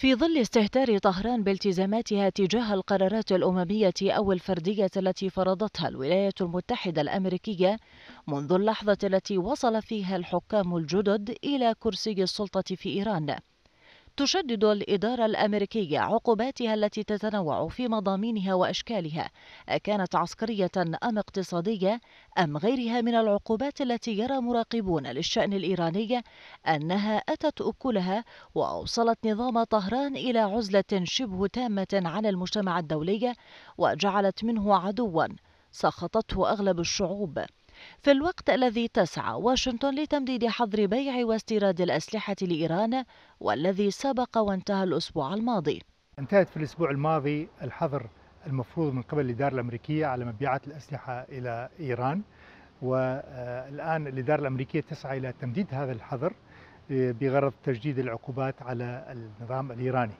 في ظل استهتار طهران بالتزاماتها تجاه القرارات الأممية أو الفردية التي فرضتها الولايات المتحدة الأمريكية منذ اللحظة التي وصل فيها الحكام الجدد إلى كرسي السلطة في إيران، تشدد الإدارة الأمريكية عقوباتها التي تتنوع في مضامينها وأشكالها، أكانت عسكرية أم اقتصادية أم غيرها من العقوبات التي يرى مراقبون للشأن الإيراني أنها أتت أكلها وأوصلت نظام طهران إلى عزلة شبه تامة عن المجتمع الدولي وجعلت منه عدوا سخطته أغلب الشعوب. في الوقت الذي تسعى واشنطن لتمديد حظر بيع واستيراد الأسلحة لإيران والذي سبق وانتهى الأسبوع الماضي، انتهت في الأسبوع الماضي الحظر المفروض من قبل الإدارة الأمريكية على مبيعات الأسلحة إلى إيران، والآن الإدارة الأمريكية تسعى إلى تمديد هذا الحظر بغرض تجديد العقوبات على النظام الإيراني.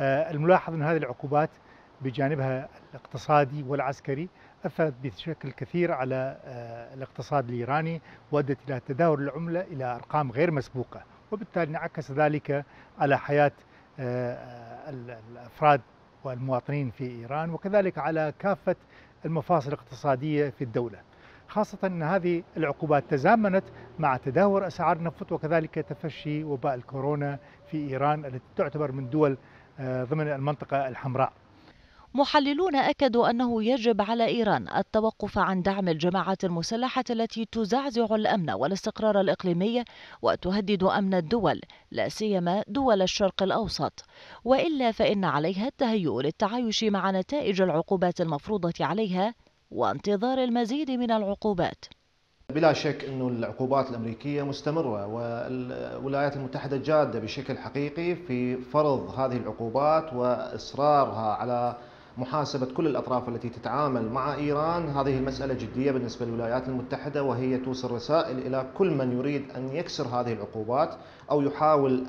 الملاحظ أن هذه العقوبات بجانبها الاقتصادي والعسكري أثرت بشكل كثير على الاقتصاد الإيراني وأدت إلى تدهور العملة إلى أرقام غير مسبوقة، وبالتالي انعكس ذلك على حياة الأفراد والمواطنين في إيران وكذلك على كافة المفاصل الاقتصادية في الدولة، خاصة أن هذه العقوبات تزامنت مع تدهور أسعار النفط وكذلك تفشي وباء الكورونا في إيران التي تعتبر من دول ضمن المنطقة الحمراء. محللون أكدوا أنه يجب على إيران التوقف عن دعم الجماعات المسلحة التي تزعزع الأمن والاستقرار الإقليمي وتهدد أمن الدول، لا سيما دول الشرق الأوسط، وإلا فإن عليها التهيؤ للتعايش مع نتائج العقوبات المفروضة عليها وانتظار المزيد من العقوبات. بلا شك أن العقوبات الأمريكية مستمرة والولايات المتحدة جادة بشكل حقيقي في فرض هذه العقوبات وإصرارها على محاسبة كل الأطراف التي تتعامل مع إيران. هذه المسألة جدية بالنسبة للولايات المتحدة، وهي توصل رسائل إلى كل من يريد أن يكسر هذه العقوبات أو يحاول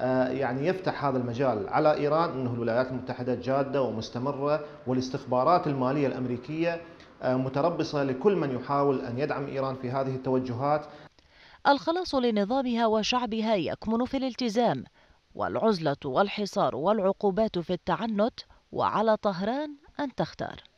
أن يفتح هذا المجال على إيران، أنه الولايات المتحدة جادة ومستمرة، والاستخبارات المالية الأمريكية متربصة لكل من يحاول أن يدعم إيران في هذه التوجهات. الخلاص لنظامها وشعبها يكمن في الالتزام، والعزلة والحصار والعقوبات في التعنت، وعلى طهران أن تختار.